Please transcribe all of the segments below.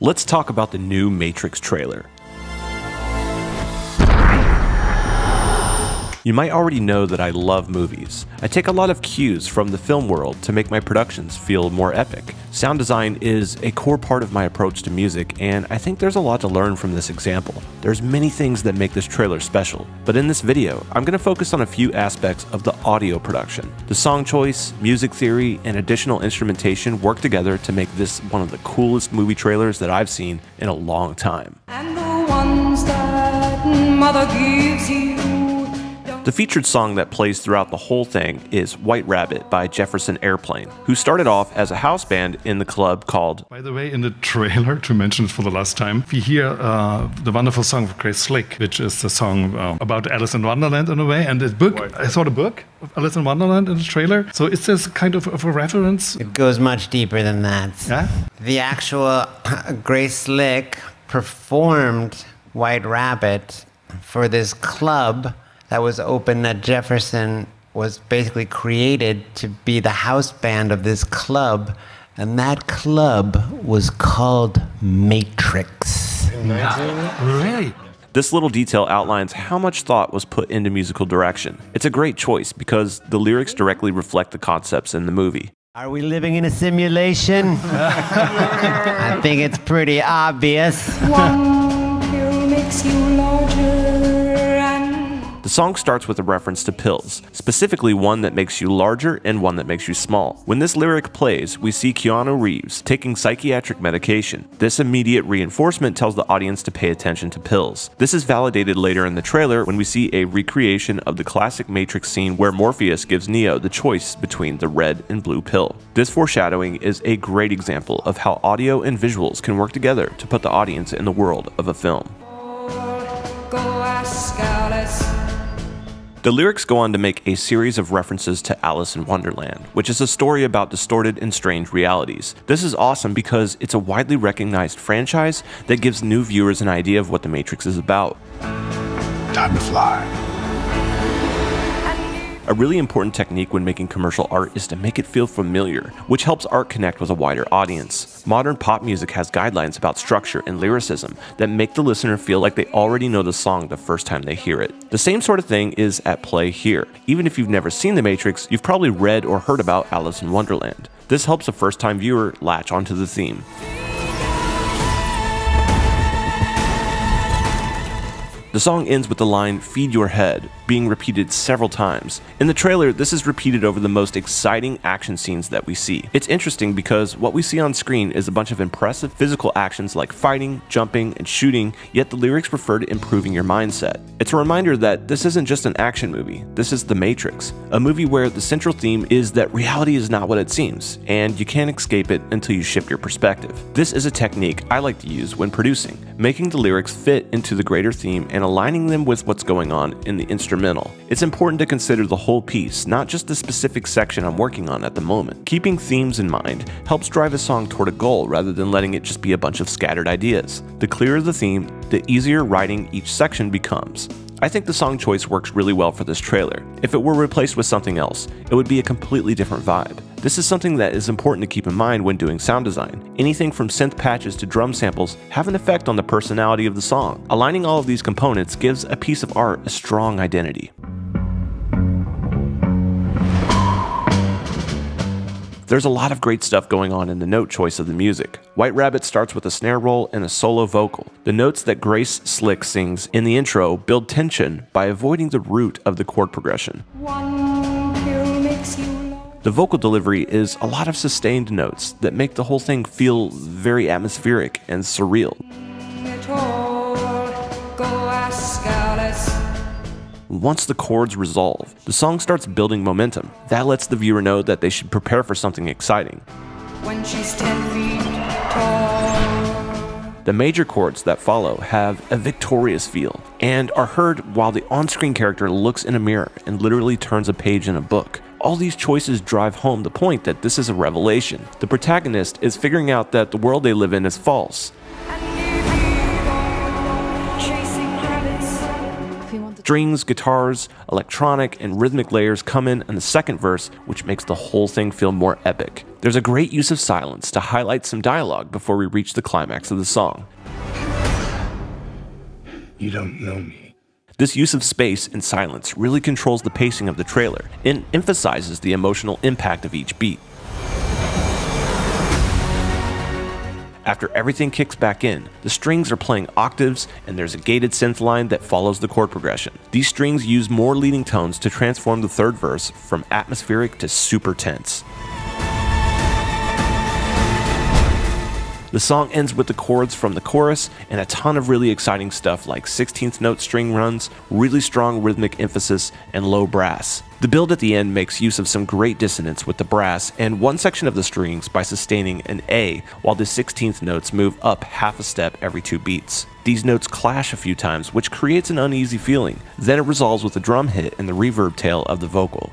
Let's talk about the new Matrix trailer. You might already know that I love movies. I take a lot of cues from the film world to make my productions feel more epic. Sound design is a core part of my approach to music, and I think there's a lot to learn from this example. There's many things that make this trailer special, but in this video, I'm going to focus on a few aspects of the audio production. The song choice, music theory, and additional instrumentation work together to make this one of the coolest movie trailers that I've seen in a long time. And the ones that mother gives you. The featured song that plays throughout the whole thing is White Rabbit by Jefferson Airplane, who started off as a house band in the club called... By the way, in the trailer, to mention it for the last time, we hear the wonderful song of Grace Slick, which is the song about Alice in Wonderland in a way, and the book, I saw the book of Alice in Wonderland in the trailer, so it's this kind of a reference. It goes much deeper than that. Yeah? The actual Grace Slick performed White Rabbit for this club that was open, that Jefferson was basically created to be the house band of this club, and that club was called Matrix. Wow. Really? This little detail outlines how much thought was put into musical direction. It's a great choice because the lyrics directly reflect the concepts in the movie. Are we living in a simulation? I think it's pretty obvious. One pill makes you larger. The song starts with a reference to pills, specifically one that makes you larger and one that makes you small. When this lyric plays, we see Keanu Reeves taking psychiatric medication. This immediate reinforcement tells the audience to pay attention to pills. This is validated later in the trailer when we see a recreation of the classic Matrix scene where Morpheus gives Neo the choice between the red and blue pill. This foreshadowing is a great example of how audio and visuals can work together to put the audience in the world of a film. Go ask Alice. The lyrics go on to make a series of references to Alice in Wonderland, which is a story about distorted and strange realities. This is awesome because it's a widely recognized franchise that gives new viewers an idea of what The Matrix is about. Time to fly. A really important technique when making commercial art is to make it feel familiar, which helps art connect with a wider audience. Modern pop music has guidelines about structure and lyricism that make the listener feel like they already know the song the first time they hear it. The same sort of thing is at play here. Even if you've never seen The Matrix, you've probably read or heard about Alice in Wonderland. This helps a first-time viewer latch onto the theme. The song ends with the line, "Feed your head," being repeated several times. In the trailer, this is repeated over the most exciting action scenes that we see. It's interesting because what we see on screen is a bunch of impressive physical actions like fighting, jumping, and shooting, yet the lyrics refer to improving your mindset. It's a reminder that this isn't just an action movie, this is The Matrix, a movie where the central theme is that reality is not what it seems, and you can't escape it until you shift your perspective. This is a technique I like to use when producing, making the lyrics fit into the greater theme and aligning them with what's going on in the instrumental. It's important to consider the whole piece, not just the specific section I'm working on at the moment. Keeping themes in mind helps drive a song toward a goal rather than letting it just be a bunch of scattered ideas. The clearer the theme, the easier writing each section becomes. I think the song choice works really well for this trailer. If it were replaced with something else, it would be a completely different vibe. This is something that is important to keep in mind when doing sound design. Anything from synth patches to drum samples have an effect on the personality of the song. Aligning all of these components gives a piece of art a strong identity. There's a lot of great stuff going on in the note choice of the music. White Rabbit starts with a snare roll and a solo vocal. The notes that Grace Slick sings in the intro build tension by avoiding the root of the chord progression. The vocal delivery is a lot of sustained notes that make the whole thing feel very atmospheric and surreal. Once the chords resolve, the song starts building momentum. That lets the viewer know that they should prepare for something exciting. When she's 10 feet tall. The major chords that follow have a victorious feel and are heard while the on-screen character looks in a mirror and literally turns a page in a book. All these choices drive home the point that this is a revelation. The protagonist is figuring out that the world they live in is false. Strings, guitars, electronic, and rhythmic layers come in the second verse, which makes the whole thing feel more epic. There's a great use of silence to highlight some dialogue before we reach the climax of the song. You don't know me. This use of space and silence really controls the pacing of the trailer and emphasizes the emotional impact of each beat. After everything kicks back in, the strings are playing octaves and there's a gated synth line that follows the chord progression. These strings use more leading tones to transform the third verse from atmospheric to super tense. The song ends with the chords from the chorus and a ton of really exciting stuff like 16th note string runs, really strong rhythmic emphasis, and low brass. The build at the end makes use of some great dissonance with the brass and one section of the strings by sustaining an A, while the 16th notes move up half a step every 2 beats. These notes clash a few times, which creates an uneasy feeling. Then it resolves with a drum hit and the reverb tail of the vocal.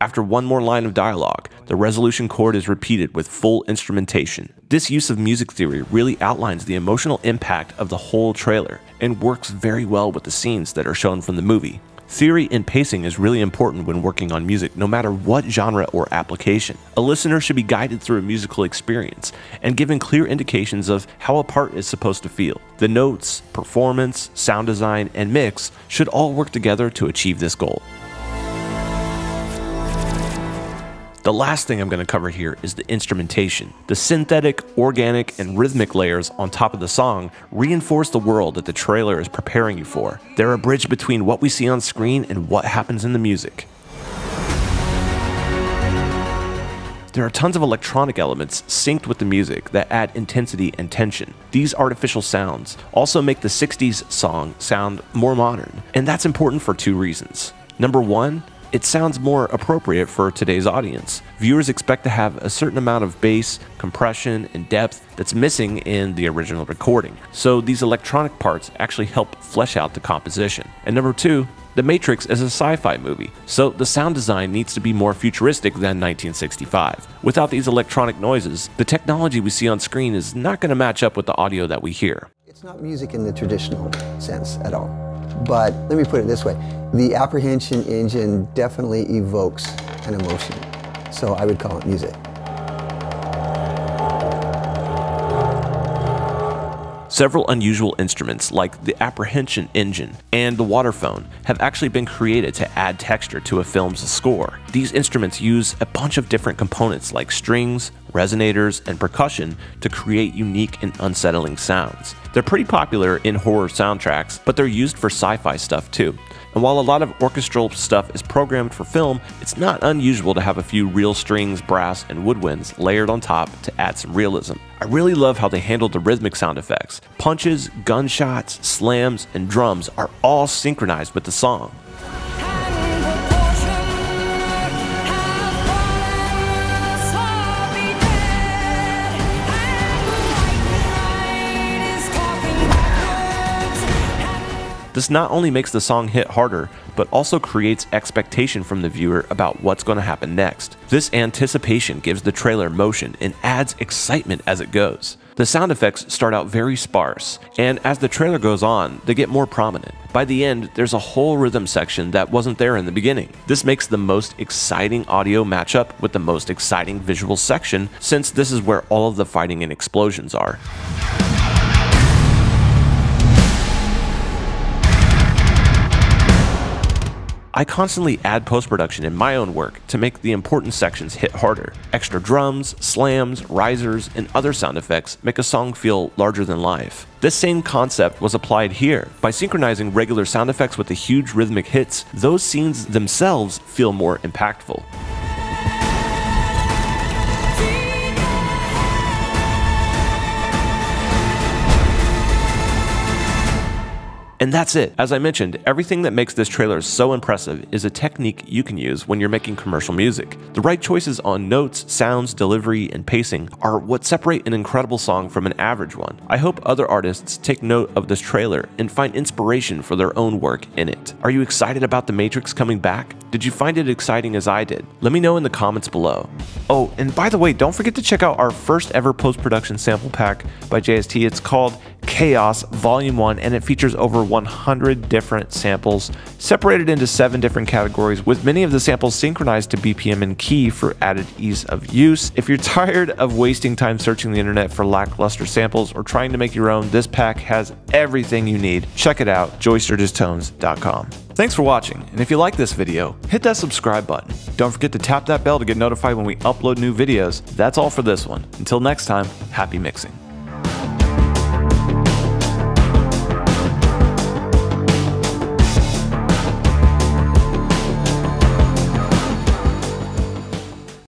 After one more line of dialogue, the resolution chord is repeated with full instrumentation. This use of music theory really outlines the emotional impact of the whole trailer and works very well with the scenes that are shown from the movie. Theory and pacing is really important when working on music, no matter what genre or application. A listener should be guided through a musical experience and given clear indications of how a part is supposed to feel. The notes, performance, sound design, and mix should all work together to achieve this goal. The last thing I'm going to cover here is the instrumentation. The synthetic, organic, and rhythmic layers on top of the song reinforce the world that the trailer is preparing you for. They're a bridge between what we see on screen and what happens in the music. There are tons of electronic elements synced with the music that add intensity and tension. These artificial sounds also make the 60s song sound more modern, and that's important for 2 reasons. Number 1, it sounds more appropriate for today's audience. Viewers expect to have a certain amount of bass, compression, and depth that's missing in the original recording. So these electronic parts actually help flesh out the composition. And number 2, The Matrix is a sci-fi movie, so the sound design needs to be more futuristic than 1965. Without these electronic noises, the technology we see on screen is not going to match up with the audio that we hear. It's not music in the traditional sense at all. But let me put it this way, the apprehension engine definitely evokes an emotion, so I would call it music. Several unusual instruments like the apprehension engine and the waterphone have actually been created to add texture to a film's score. These instruments use a bunch of different components like strings, resonators, and percussion to create unique and unsettling sounds. They're pretty popular in horror soundtracks, but they're used for sci-fi stuff too. And while a lot of orchestral stuff is programmed for film, it's not unusual to have a few real strings, brass, and woodwinds layered on top to add some realism. I really love how they handled the rhythmic sound effects. Punches, gunshots, slams, and drums are all synchronized with the song. This not only makes the song hit harder, but also creates expectation from the viewer about what's going to happen next. This anticipation gives the trailer motion and adds excitement as it goes. The sound effects start out very sparse, and as the trailer goes on, they get more prominent. By the end, there's a whole rhythm section that wasn't there in the beginning. This makes the most exciting audio match up with the most exciting visual section, since this is where all of the fighting and explosions are. I constantly add post-production in my own work to make the important sections hit harder. Extra drums, slams, risers, and other sound effects make a song feel larger than life. This same concept was applied here. By synchronizing regular sound effects with the huge rhythmic hits, those scenes themselves feel more impactful. And that's it. As I mentioned, everything that makes this trailer so impressive is a technique you can use when you're making commercial music. The right choices on notes, sounds, delivery, and pacing are what separate an incredible song from an average one. I hope other artists take note of this trailer and find inspiration for their own work in it. Are you excited about The Matrix coming back? Did you find it exciting as I did? Let me know in the comments below. Oh, and by the way, don't forget to check out our first ever post-production sample pack by JST. It's called Chaos Volume 1, and it features over 100 different samples separated into 7 different categories, with many of the samples synchronized to BPM and key for added ease of use. If you're tired of wasting time searching the internet for lackluster samples or trying to make your own, this pack has everything you need. Check it out, joeysturgistones.com. Thanks for watching, and if you like this video, hit that subscribe button. Don't forget to tap that bell to get notified when we upload new videos. That's all for this one. Until next time, happy mixing.